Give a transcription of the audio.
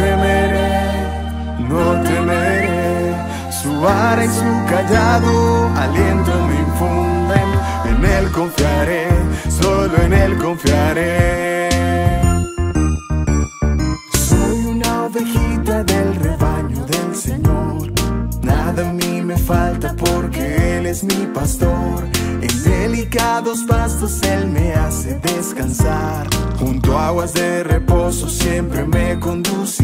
temeré, no temeré. Su vara y su callado aliento me infunden. En Él confiaré, solo en Él confiaré. Soy una ovejita del rebaño del Señor. Nada a mí me falta porque Él es mi pastor. En delicados pastos Él me hace descansar. Junto a aguas de reposo siempre me conduce.